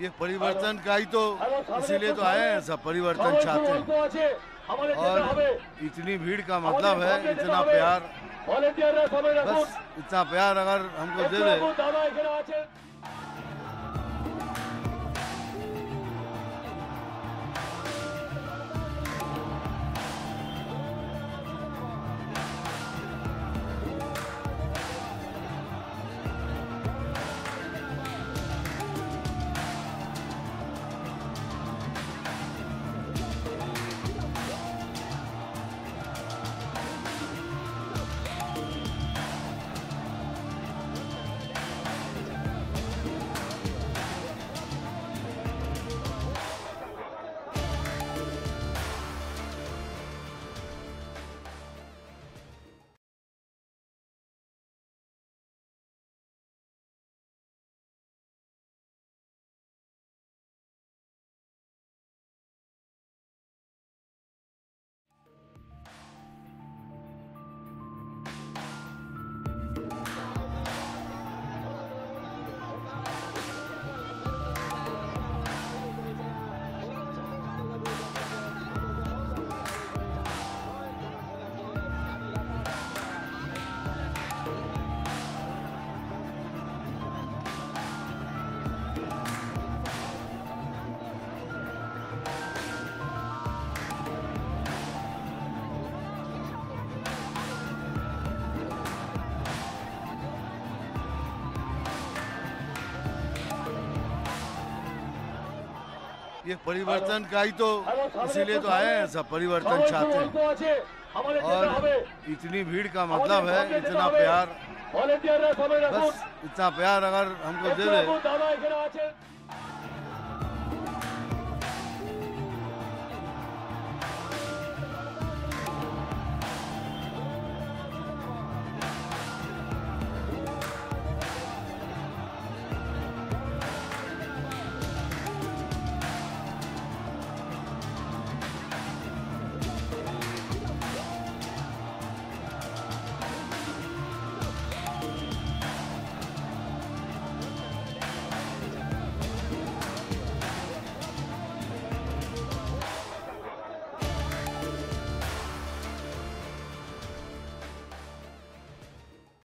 ये परिवर्तन का ही तो इसीलिए तो आए हैं, सब परिवर्तन चाहते हैं। और इतनी भीड़ का मतलब है इतना प्यार, बस इतना प्यार अगर हमको दे दे। ये परिवर्तन का ही तो इसीलिए तो आए हैं, सब परिवर्तन चाहते हैं। और इतनी भीड़ का मतलब है इतना प्यार, बस इतना प्यार अगर हमको दे दे।